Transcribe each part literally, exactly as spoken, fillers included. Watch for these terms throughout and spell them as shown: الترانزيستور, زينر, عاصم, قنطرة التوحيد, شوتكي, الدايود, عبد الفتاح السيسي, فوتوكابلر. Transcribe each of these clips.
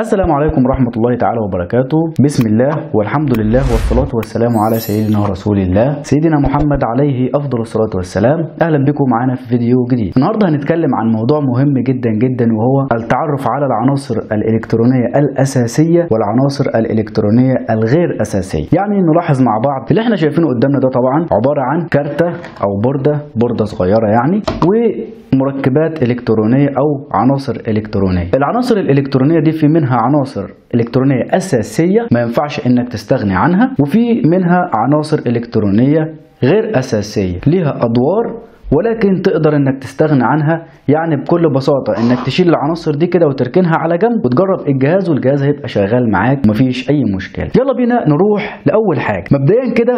السلام عليكم ورحمة الله تعالى وبركاته. بسم الله والحمد لله والصلاة والسلام على سيدنا رسول الله سيدنا محمد عليه أفضل الصلاة والسلام. أهلا بكم معانا في فيديو جديد. النهاردة هنتكلم عن موضوع مهم جدا جدا وهو التعرف على العناصر الإلكترونية الأساسية والعناصر الإلكترونية الغير أساسية. يعني نلاحظ مع بعض اللي احنا شايفينه قدامنا ده طبعا عبارة عن كارتة أو بوردة بوردة صغيرة يعني ومركبات إلكترونية أو عناصر إلكترونية. العناصر الإلكترونية دي في منها منها عناصر إلكترونية أساسية ما ينفعش إنك تستغني عنها، وفي منها عناصر إلكترونية غير أساسية ليها أدوار ولكن تقدر انك تستغنى عنها. يعني بكل بساطة انك تشيل العناصر دي كده وتركنها على جنب وتجرب الجهاز والجهاز هيبقى شغال معاك مفيش اي مشكلة. يلا بينا نروح لأول حاجة. مبدئيا كده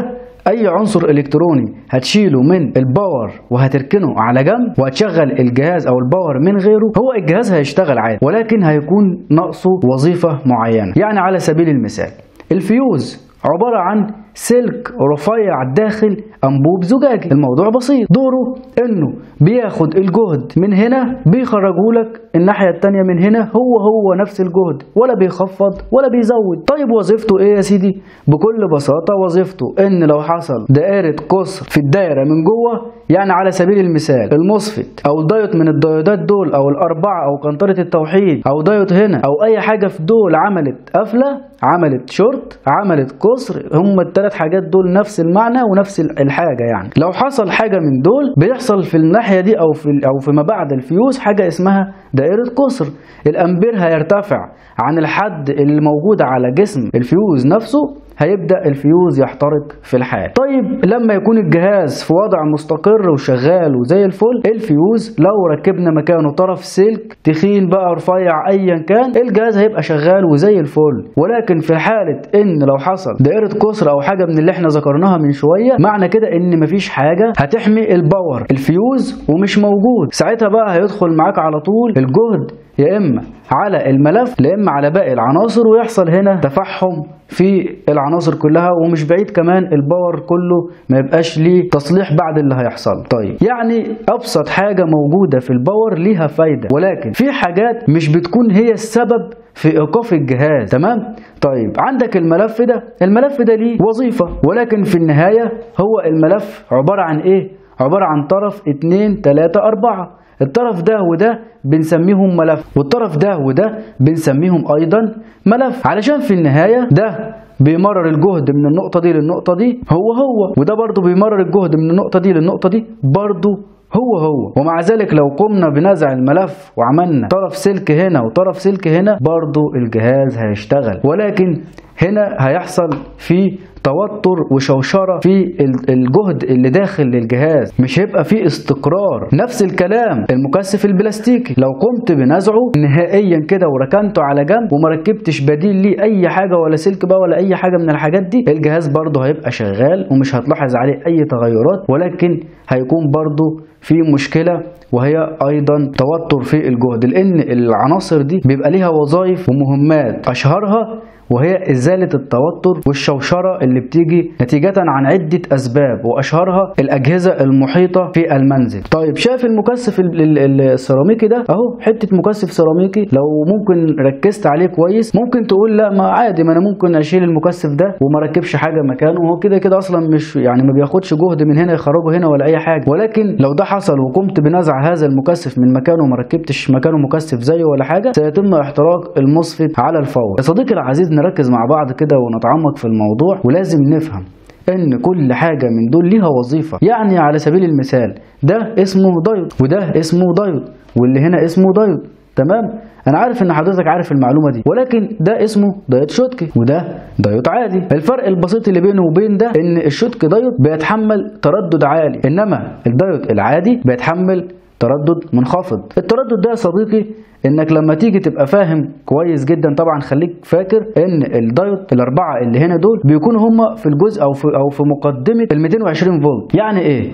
اي عنصر الكتروني هتشيله من الباور وهتركنه على جنب وهتشغل الجهاز او الباور من غيره، هو الجهاز هيشتغل عادي ولكن هيكون ناقصه وظيفة معينة. يعني على سبيل المثال الفيوز عبارة عن سلك رفيع داخل انبوب زجاجي. الموضوع بسيط، دوره انه بياخد الجهد من هنا بيخرجهولك الناحيه الثانيه من هنا، هو هو نفس الجهد ولا بيخفض ولا بيزود. طيب وظيفته ايه يا سيدي؟ بكل بساطه وظيفته ان لو حصل دائره قصر في الدائره من جوه، يعني على سبيل المثال المصفت او الدايود من الدايودات دول او الاربعه او قنطره التوحيد او دايود هنا او اي حاجه في دول عملت قفله عملت شورت عملت قصر، هم الثلاث حاجات دول نفس المعنى ونفس الحاجه. يعني لو حصل حاجه من دول بيحصل في الناحيه دي او في او فيما بعد الفيوز حاجه اسمها دائره قصر. الامبير هيرتفع عن الحد اللي موجود على جسم الفيوز نفسه، هيبدا الفيوز يحترق في الحال. طيب لما يكون الجهاز في وضع مستقر وشغال وزي الفل، الفيوز لو ركبنا مكانه طرف سلك تخين بقى رفيع ايا كان الجهاز هيبقى شغال وزي الفل. ولكن في حاله ان لو حصل دائره قصر او حاجه من اللي احنا ذكرناها من شويه، معنى كده ان مفيش حاجه هتحمي الباور الفيوز ومش موجود، ساعتها بقى هيدخل معاك على طول الجهد يا اما على الملف يا اما على باقي العناصر، ويحصل هنا تفحم في العناصر كلها، ومش بعيد كمان الباور كله ما يبقاش ليه تصليح بعد اللي هيحصل. طيب يعني ابسط حاجه موجوده في الباور ليها فايده، ولكن في حاجات مش بتكون هي السبب في ايقاف الجهاز. تمام. طيب عندك الملف ده، الملف ده ليه وظيفه ولكن في النهايه هو الملف عباره عن ايه؟ عباره عن طرف اتنين تلاتة اربعة. الطرف ده وده بنسميهم ملف، والطرف ده وده بنسميهم ايضا ملف، علشان في النهاية ده بيمرر الجهد من النقطة دي للنقطة دي هو هو، وده برضو بيمرر الجهد من النقطة دي للنقطة دي برضو هو هو. ومع ذلك لو قمنا بنزع الملف وعملنا طرف سلك هنا وطرف سلك هنا برضو الجهاز هيشتغل، ولكن هنا هيحصل فيه توتر وشوشرة في الجهد اللي داخل للجهاز، مش هيبقى فيه استقرار. نفس الكلام المكثف البلاستيكي لو قمت بنزعه نهائيا كده وركنته على جنب وما ركبتش بديل ليه اي حاجه ولا سلك بقى ولا اي حاجه من الحاجات دي، الجهاز برضه هيبقى شغال ومش هتلاحظ عليه اي تغيرات، ولكن هيكون برضه في مشكله وهي ايضا توتر في الجهد، لان العناصر دي بيبقى ليها وظائف ومهمات اشهرها وهي ازاله التوتر والشوشره اللي بتيجي نتيجه عن عده اسباب واشهرها الاجهزه المحيطه في المنزل. طيب شايف المكثف السيراميكي ده اهو، حته مكثف سيراميكي لو ممكن ركزت عليه كويس ممكن تقول لا ما عادي، ما انا ممكن اشيل المكثف ده وما اركبش حاجه مكانه، هو كده كده اصلا مش يعني ما بياخدش جهد من هنا يخرجه هنا ولا اي حاجه. ولكن لو ده حصل وقمت بنزع هذا المكثف من مكانه وما ركبتش مكانه مكثف زيه ولا حاجه، سيتم احتراق المصفت على الفور. يا صديقي العزيز نركز مع بعض كده ونتعمق في الموضوع، ولازم نفهم ان كل حاجه من دول ليها وظيفه. يعني على سبيل المثال ده اسمه دايود وده اسمه دايود واللي هنا اسمه دايود. تمام. انا عارف ان حضرتك عارف المعلومه دي، ولكن ده اسمه دايود شوتكي وده دايود عادي. الفرق البسيط اللي بينه وبين ده ان الشوتكي دايود بيتحمل تردد عالي، انما الدايود العادي بيتحمل تردد منخفض. التردد ده يا صديقي انك لما تيجي تبقى فاهم كويس جدا، طبعا خليك فاكر ان الدايود الاربعه اللي هنا دول بيكونوا هم في الجزء او في او في مقدمه ال مئتين وعشرين فولت. يعني ايه؟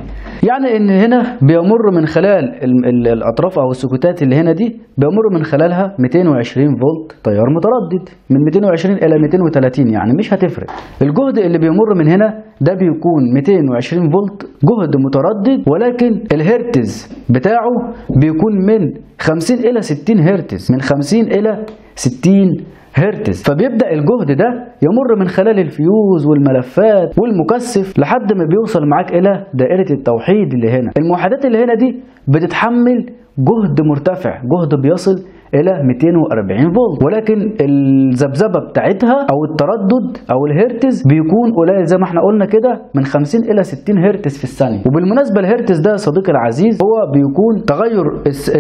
يعني ان هنا بيمر من خلال ال ال الاطراف او السكوتات اللي هنا دي بيمر من خلالها مئتين وعشرين فولت تيار متردد، من مئتين وعشرين الى مئتين وتلاتين، يعني مش هتفرق. الجهد اللي بيمر من هنا ده بيكون مئتين وعشرين فولت جهد متردد، ولكن الهرتز بتاعه بيكون من خمسين الى ستين هرتز، من خمسين الى ستين هرتز. فبيبدأ الجهد ده يمر من خلال الفيوز والملفات والمكثف لحد ما بيوصل معاك إلى دائرة التوحيد اللي هنا. الموحدات اللي هنا دي بتتحمل جهد مرتفع، جهد بيصل الى مئتين وأربعين فولت، ولكن الذبذبه بتاعتها او التردد او الهرتز بيكون قليل زي ما احنا قلنا كده، من خمسين الى ستين هرتز في الثانيه. وبالمناسبه الهرتز ده يا صديقي العزيز هو بيكون تغير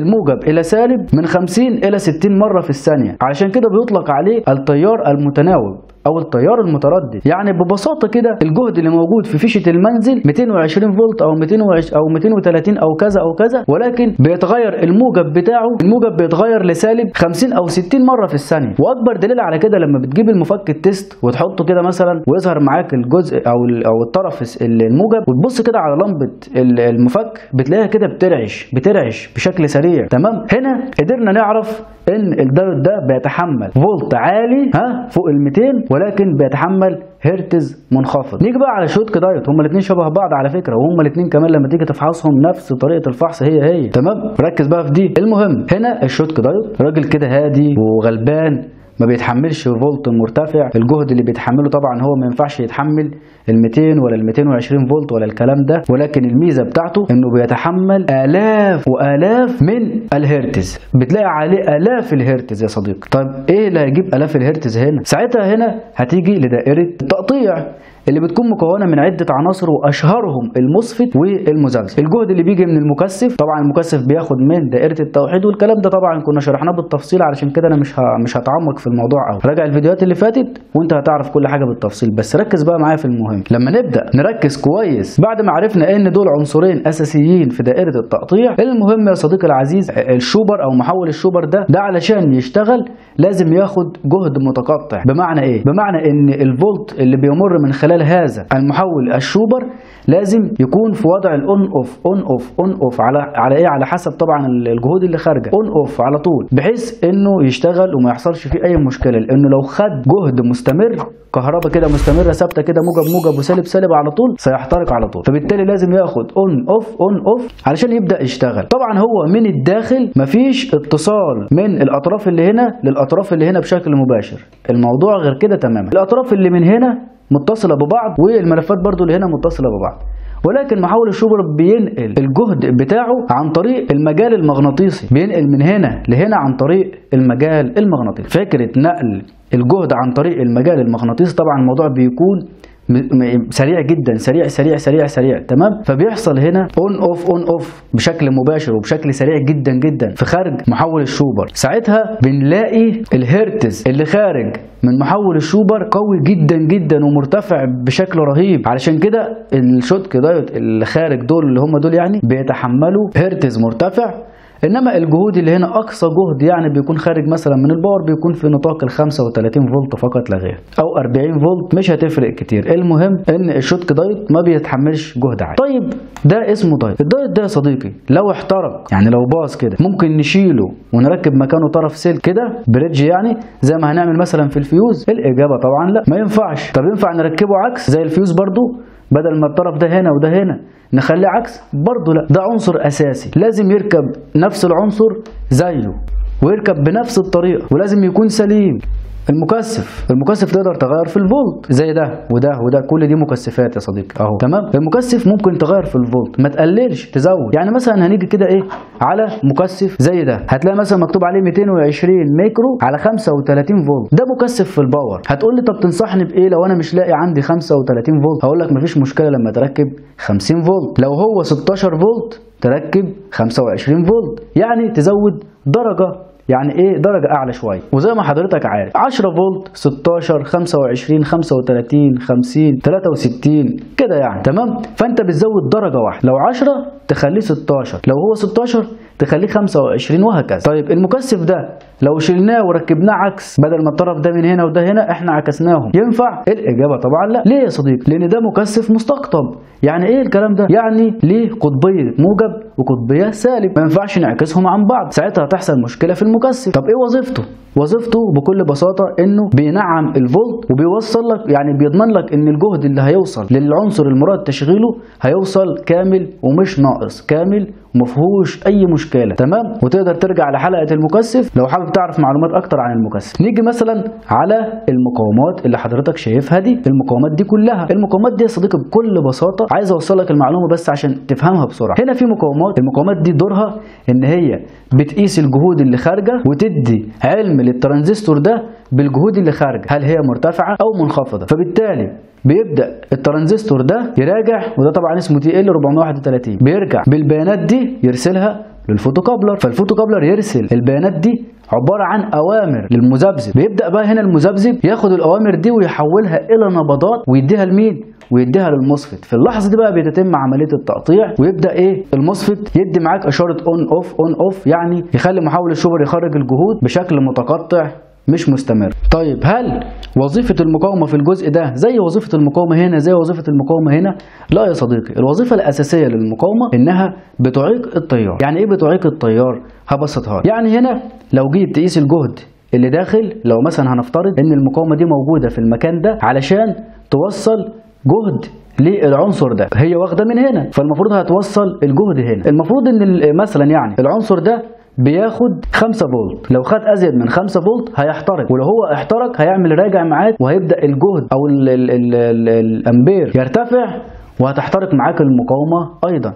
الموجب الى سالب من خمسين الى ستين مره في الثانيه، علشان كده بيطلق عليه التيار المتناوب او التيار المتردد. يعني ببساطه كده الجهد اللي موجود في فيشه المنزل مئتين وعشرين فولت او مئتين وعشرين او مئتين وثلاثين او كذا او كذا، ولكن بيتغير الموجب بتاعه، الموجب بيتغير لسالب خمسين او ستين مره في الثانيه. واكبر دليل على كده لما بتجيب المفك التيست وتحطه كده مثلا ويظهر معاك الجزء او او الطرف الموجب، وتبص كده على لمبه المفك بتلاقيها كده بترعش بترعش بشكل سريع. تمام، هنا قدرنا نعرف ان الدايود ده بيتحمل فولت عالي ها فوق ال مئتين، ولكن بيتحمل هرتز منخفض. نيجي بقى على الشوتك دايود، هما الاثنين شبه بعض على فكره، وهما الاثنين كمان لما تيجي تفحصهم نفس طريقه الفحص هي هي. تمام، ركز بقى في دي. المهم هنا الشوتك دايود راجل كده هادي وغلبان، ما بيتحملش فولت مرتفع، الجهد اللي بيتحمله طبعا هو ما ينفعش يتحمل ال مئتين ولا ال مئتين وعشرين فولت ولا الكلام ده، ولكن الميزه بتاعته انه بيتحمل الاف والاف من الهرتز، بتلاقي عليه الاف الهرتز يا صديقي. طيب ايه اللي هيجيب الاف الهرتز هنا؟ ساعتها هنا هتيجي لدائره التقطيع اللي بتكون مكونه من عده عناصر واشهرهم المصفت والمزلزل. الجهد اللي بيجي من المكثف، طبعا المكثف بياخد من دائره التوحيد والكلام ده طبعا كنا شرحناه بالتفصيل، علشان كده انا مش مش هتعمق في الموضوع قوي، راجع الفيديوهات اللي فاتت وانت هتعرف كل حاجه بالتفصيل. بس ركز بقى معايا في المهم. لما نبدا نركز كويس بعد ما عرفنا ان دول عنصرين اساسيين في دائره التقطيع، المهم يا صديقي العزيز الشوبر او محول الشوبر ده ده علشان يشتغل لازم ياخد جهد متقطع. بمعنى ايه؟ بمعنى ان الفولت اللي بيمر من خلال هذا المحول الشوبر لازم يكون في وضع الاون اوف اون اوف اون اوف على على ايه على حسب طبعا الجهود اللي خارجه، اون اوف على طول، بحيث انه يشتغل وما يحصلش فيه اي مشكله. لانه لو خد جهد مستمر، كهرباء كده مستمره ثابته كده، موجب موجب وسالب سالب على طول، سيحترق على طول. فبالتالي لازم ياخد اون اوف اون اوف علشان يبدا يشتغل. طبعا هو من الداخل مفيش اتصال من الاطراف اللي هنا للاطراف اللي هنا بشكل مباشر، الموضوع غير كده تماما. الاطراف اللي من هنا متصله ببعض، والملفات برضو اللي هنا متصله ببعض، ولكن محول الشوبر بينقل الجهد بتاعه عن طريق المجال المغناطيسي، بينقل من هنا لهنا عن طريق المجال المغناطيسي. فكره نقل الجهد عن طريق المجال المغناطيسي طبعا الموضوع بيكون سريع جدا، سريع سريع سريع سريع. تمام، فبيحصل هنا اون اوف اون اوف بشكل مباشر وبشكل سريع جدا جدا في خارج محول الشوبر. ساعتها بنلاقي الهرتز اللي خارج من محول الشوبر قوي جدا جدا ومرتفع بشكل رهيب، علشان كده الشوتك دايود اللي خارج دول اللي هم دول يعني بيتحملوا هرتز مرتفع. انما الجهود اللي هنا اقصى جهد يعني بيكون خارج مثلا من الباور بيكون في نطاق ال خمسة وثلاثين فولت فقط لا غير، او أربعين فولت، مش هتفرق كتير. المهم ان الشوتك دايود ما بيتحملش جهد عالي. طيب ده اسمه دايود. الدايود ده يا صديقي لو احترق يعني لو باظ كده ممكن نشيله ونركب مكانه طرف سلك كده بريدج، يعني زي ما هنعمل مثلا في الفيوز؟ الاجابه طبعا لا، ما ينفعش. طب ينفع نركبه عكس زي الفيوز برضو، بدل ما الطرف ده هنا وده هنا نخليه عكس؟ برضه لا، ده عنصر اساسي لازم يركب نفس العنصر زيه ويركب بنفس الطريقه، ولازم يكون سليم. المكثف المكثف تقدر تغير في الفولت زي ده وده وده، كل دي مكثفات يا صديقي اهو. تمام، المكثف ممكن تغير في الفولت، ما تقللش تزود. يعني مثلا هنيجي كده ايه على مكثف زي ده، هتلاقي مثلا مكتوب عليه مئتين وعشرين ميكرو على خمسة وثلاثين فولت، ده مكثف في الباور. هتقول لي طب تنصحني بايه لو انا مش لاقي عندي خمسة وثلاثين فولت؟ هقول لك مفيش مشكله لما تركب خمسين فولت، لو هو ستاشر فولت تركب خمسة وعشرين فولت، يعني تزود درجه، يعني ايه درجه اعلى شويه. وزي ما حضرتك عارف عشرة فولت، ستاشر خمسة وعشرين خمسة وثلاثين خمسين ثلاثة وستين كده يعني. تمام، فانت بتزود درجه واحده، لو عشرة تخليه ستاشر، لو هو ستاشر تخليه خمسة وعشرين وهكذا. طيب المكثف ده لو شلناه وركبناه عكس، بدل ما الطرف ده من هنا وده هنا احنا عكسناهم، ينفع؟ الاجابه طبعا لا. ليه يا صديقي؟ لان ده مكثف مستقطب. يعني ايه الكلام ده؟ يعني ليه قطبيه موجب وقطبيه سالب، ما ينفعش نعكسهم عن بعض، ساعتها هتحصل مشكله في المكثف. طب ايه وظيفته؟ وظيفته بكل بساطه انه بينعم الفولت وبيوصل لك، يعني بيضمن لك ان الجهد اللي هيوصل للعنصر المراد تشغيله هيوصل كامل ومش ناقص، كامل مفهوش اي مشكله، تمام. وتقدر ترجع لحلقه المكثف لو حابب تعرف معلومات اكتر عن المكثف. نيجي مثلا على المقاومات اللي حضرتك شايفها دي، المقاومات دي كلها، المقاومات دي يا صديقي بكل بساطه عايز اوصلك المعلومه بس عشان تفهمها بسرعه. هنا في مقاومات، المقاومات دي دورها ان هي بتقيس الجهود اللي خارجه وتدي علم للترانزستور ده بالجهود اللي خارجه، هل هي مرتفعه او منخفضه. فبالتالي بيبدا الترانزستور ده يراجع، وده طبعا اسمه تي ال أربعمية وواحد وتلاتين، بيرجع بالبيانات دي يرسلها للفوتوكابلر، فالفوتوكابلر يرسل البيانات دي عباره عن اوامر للمذبذب. بيبدا بقى هنا المذبذب ياخد الاوامر دي ويحولها الى نبضات ويديها لمين؟ ويديها للمصفت. في اللحظه دي بقى بيتم عمليه التقطيع، ويبدا ايه المصفت يدي معاك اشاره اون اوف اون اوف، يعني يخلي محول الشوبر يخرج الجهود بشكل متقطع مش مستمر. طيب هل وظيفة المقاومة في الجزء ده زي وظيفة المقاومة هنا زي وظيفة المقاومة هنا؟ لا يا صديقي، الوظيفة الأساسية للمقاومة إنها بتعيق التيار. يعني إيه بتعيق التيار؟ هبسطها لك. يعني هنا لو جيت تقيس الجهد اللي داخل، لو مثلا هنفترض إن المقاومة دي موجودة في المكان ده علشان توصل جهد للعنصر ده، هي واخدة من هنا، فالمفروض هتوصل الجهد هنا. المفروض إن مثلا يعني العنصر ده بياخد خمسة فولت، لو خد ازيد من خمسة فولت هيحترق، ولو هو احترق هيعمل راجع معاك، وهيبدا الجهد او ال ال ال ال الامبير يرتفع، وهتحترق معاك المقاومه ايضا.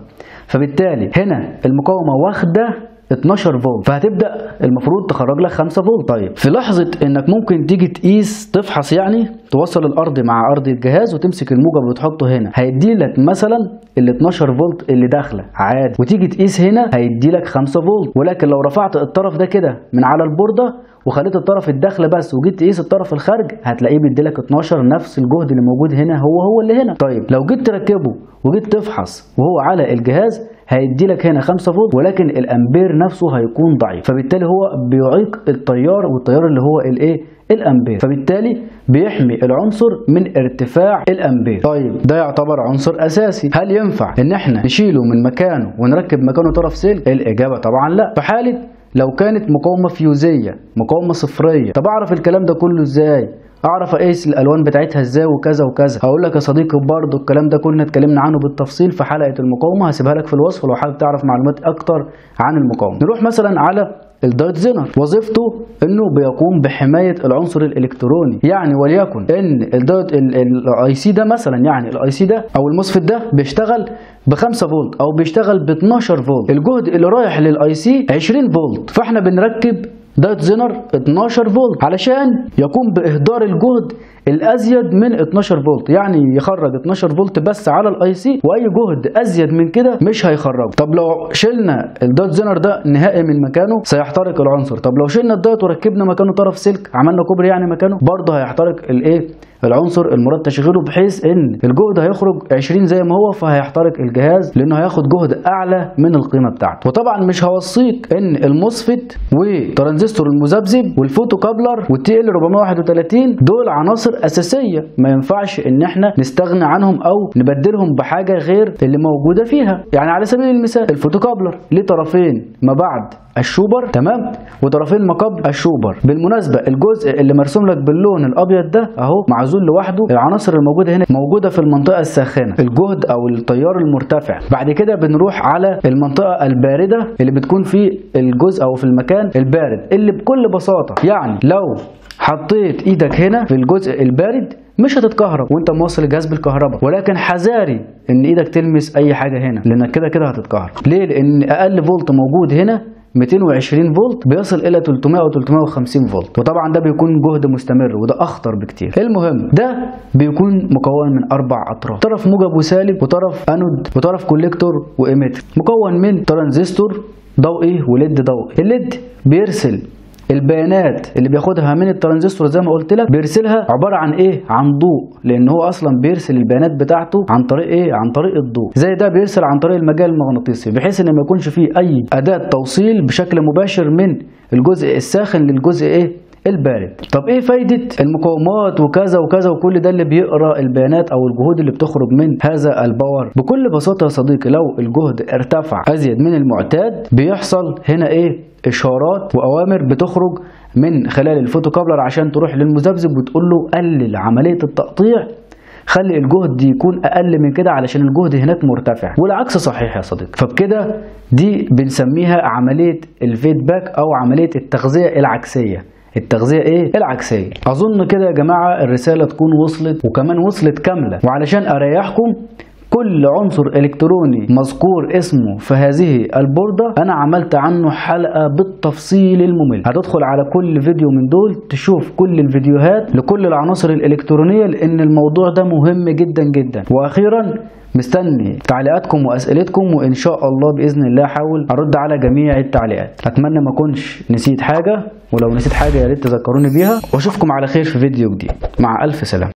فبالتالي هنا المقاومه واخده اتناشر فولت، فهتبدا المفروض تخرج لك خمسة فولت. طيب في لحظه انك ممكن تيجي تقيس، تفحص يعني، توصل الارض مع ارض الجهاز وتمسك الموجب وتحطه هنا، هيدي لك مثلا ال اتناشر فولت اللي داخله عادي، وتيجي تقيس هنا هيدي لك خمسة فولت. ولكن لو رفعت الطرف ده كده من على البورده وخليت الطرف الداخل بس وجيت تقيس الطرف الخارج، هتلاقيه بيدي لك اتناشر، نفس الجهد اللي موجود هنا هو هو اللي هنا. طيب لو جيت تركبه وجيت تفحص وهو على الجهاز، هيدي لك هنا خمسة فولت، ولكن الامبير نفسه هيكون ضعيف، فبالتالي هو بيعيق التيار، والتيار اللي هو الايه؟ الامبير. فبالتالي بيحمي العنصر من ارتفاع الامبير. طيب ده يعتبر عنصر اساسي، هل ينفع ان احنا نشيله من مكانه ونركب مكانه طرف سلك؟ الاجابه طبعا لا. في حاله لو كانت مقاومه فيوزيه، مقاومه صفريه. طب اعرف الكلام ده كله ازاي؟ اعرف اقيس الالوان بتاعتها ازاي وكذا وكذا؟ هقول لك يا صديقي برضه الكلام ده كنا اتكلمنا عنه بالتفصيل في حلقه المقاومه، هسيبها لك في الوصف لو حابب تعرف معلومات اكتر عن المقاومه. نروح مثلا على الدايود زينر، وظيفته انه بيقوم بحمايه العنصر الالكتروني. يعني وليكن ان الدايود الاي سي ده مثلا، يعني الاي سي ده او المصفت ده بيشتغل ب خمسة فولت او بيشتغل ب اتناشر فولت، الجهد اللي رايح للاي سي عشرين فولت، فاحنا بنركب دايود زينر اتناشر فولت علشان يقوم باهدار الجهد الازيد من اتناشر فولت، يعني يخرج اتناشر فولت بس على الاي سي، واي جهد ازيد من كده مش هيخرجه. طب لو شلنا الدايود زينر ده نهائي من مكانه سيحترق العنصر. طب لو شلنا الدايود وركبنا مكانه طرف سلك، عملنا كوبر يعني مكانه، برضه هيحترق الايه؟ العنصر المراد تشغيله، بحيث ان الجهد هيخرج عشرين زي ما هو، فهيحترق الجهاز لانه هياخد جهد اعلى من القيمه بتاعته. وطبعا مش هوصيك ان المصفت وترانزستور المذبذب والفوتوكابلر والتي ال أربعمية وواحد وتلاتين دول عناصر اساسيه، ما ينفعش ان احنا نستغنى عنهم او نبدلهم بحاجه غير اللي موجوده فيها. يعني على سبيل المثال الفوتوكابلر ليه طرفين ما بعد الشوبر، تمام، وطرفين ما قبل الشوبر. بالمناسبه الجزء اللي مرسوم لك باللون الابيض ده اهو معزول لوحده، العناصر الموجوده هنا موجوده في المنطقه الساخنه، الجهد او التيار المرتفع. بعد كده بنروح على المنطقه البارده اللي بتكون في الجزء او في المكان البارد، اللي بكل بساطه يعني لو حطيت ايدك هنا في الجزء البارد مش هتتكهرب وانت موصل الجهاز بالكهرباء، ولكن حذاري ان ايدك تلمس اي حاجه هنا، لانك كده كده هتتكهرب. ليه؟ لان اقل فولت موجود هنا ميتين وعشرين فولت، بيصل الى تلتمية او تلتمية وخمسين فولت، وطبعا ده بيكون جهد مستمر وده اخطر بكتير. المهم ده بيكون مكون من اربع اطراف، طرف موجب وسالب، وطرف انود، وطرف كوليكتور وايميتر، مكون من ترانزستور ضوئي وليد ضوئي. الليد بيرسل البيانات اللي بياخدها من الترانزستور زي ما قلت لك، بيرسلها عباره عن ايه؟ عن ضوء، لان هو اصلا بيرسل البيانات بتاعته عن طريق ايه؟ عن طريق الضوء. زي ده بيرسل عن طريق المجال المغناطيسي، بحيث ان ما يكونش فيه اي اداه توصيل بشكل مباشر من الجزء الساخن للجزء ايه؟ البارد. طب ايه فايدة المقاومات وكذا وكذا وكل ده اللي بيقرا البيانات او الجهود اللي بتخرج من هذا الباور؟ بكل بساطة يا صديقي لو الجهد ارتفع ازيد من المعتاد، بيحصل هنا ايه؟ اشارات واوامر بتخرج من خلال الفوتوكابلر عشان تروح للمذبذب وتقول له قلل عملية التقطيع خلي الجهد يكون اقل من كده علشان الجهد هناك مرتفع، والعكس صحيح يا صديقي. فبكده دي بنسميها عمليه الفيدباك او عمليه التغذيه العكسيه. التغذية ايه؟ العكسية. اظن كده يا جماعة الرسالة تكون وصلت، وكمان وصلت كاملة. وعلشان اريحكم كل عنصر الكتروني مذكور اسمه في هذه البوردة انا عملت عنه حلقة بالتفصيل الممل. هتدخل على كل فيديو من دول تشوف كل الفيديوهات لكل العناصر الالكترونية لان الموضوع ده مهم جدا جدا. واخيرا مستني تعليقاتكم واسئلتكم، وان شاء الله باذن الله احاول ارد على جميع التعليقات. اتمنى ما اكونش نسيت حاجة، ولو نسيت حاجة يا ريت تذكروني بيها. واشوفكم على خير في فيديو جديد، مع الف سلامة.